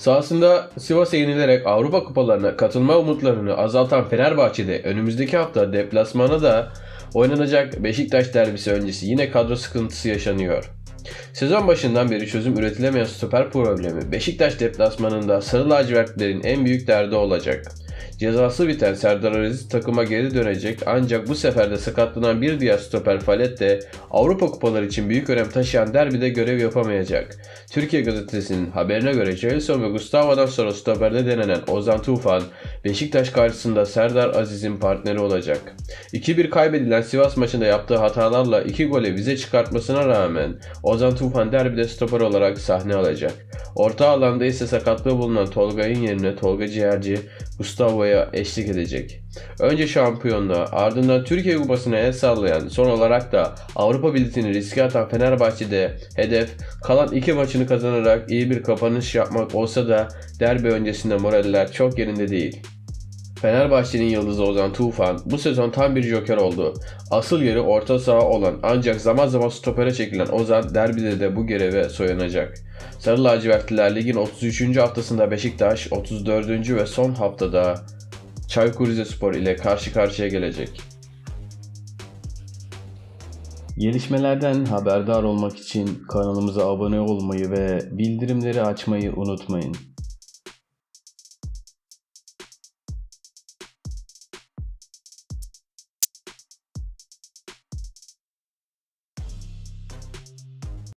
Sahasında Sivas'a yenilerek Avrupa kupalarına katılma umutlarını azaltan Fenerbahçe'de önümüzdeki hafta deplasmana da oynanacak Beşiktaş derbisi öncesi yine kadro sıkıntısı yaşanıyor. Sezon başından beri çözüm üretilemeyen stoper problemi Beşiktaş deplasmanında sarı lacivertlerin en büyük derdi olacak. Cezası biten Serdar Aziz takıma geri dönecek, ancak bu sefer de sakatlanan bir diğer stoper Falette Avrupa kupaları için büyük önem taşıyan derbide görev yapamayacak. Türkiye gazetesinin haberine göre Jailson ve Gustavo'dan sonra stoperde denenen Ozan Tufan, Beşiktaş karşısında Serdar Aziz'in partneri olacak. 2-1 kaybedilen Sivas maçında yaptığı hatalarla 2 gole vize çıkartmasına rağmen Ozan Tufan derbide stoper olarak sahne alacak. Orta alanda ise sakatlığı bulunan Tolga'nın yerine Tolga Ciğerci, Gustavo'ya eşlik edecek. Önce şampiyonluğa, ardından Türkiye Kupası'na el sallayan, son olarak da Avrupa biletini riske atan Fenerbahçe'de hedef kalan 2 maçını kazanarak iyi bir kapanış yapmak olsa da derbi öncesinde moraller çok yerinde değil. Fenerbahçe'nin yıldızı Ozan Tufan bu sezon tam bir joker oldu. Asıl yeri orta saha olan ancak zaman zaman stopere çekilen Ozan derbide de bu göreve soyunacak. Sarı lacivertliler ligin 33. haftasında Beşiktaş, 34. ve son haftada Çaykur Rizespor ile karşı karşıya gelecek. Gelişmelerden haberdar olmak için kanalımıza abone olmayı ve bildirimleri açmayı unutmayın.